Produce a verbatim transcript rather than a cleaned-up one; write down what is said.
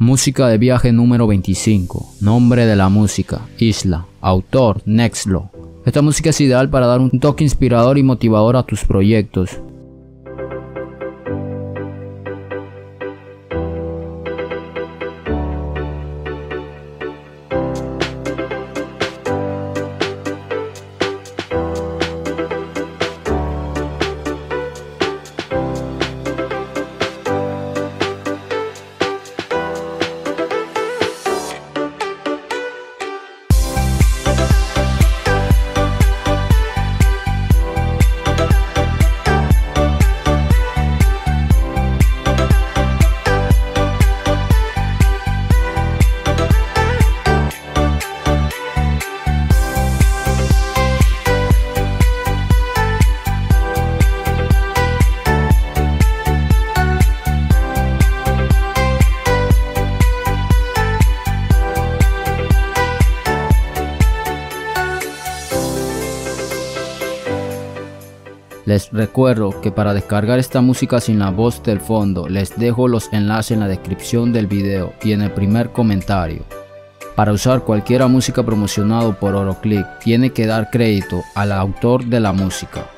Música de viaje número veinticinco. Nombre de la música: Isla. Autor: Nekzlo. Esta música es ideal para dar un toque inspirador y motivador a tus proyectos. Les recuerdo que para descargar esta música sin la voz del fondo, les dejo los enlaces en la descripción del video y en el primer comentario. Para usar cualquier música promocionado por Oroclick, tiene que dar crédito al autor de la música.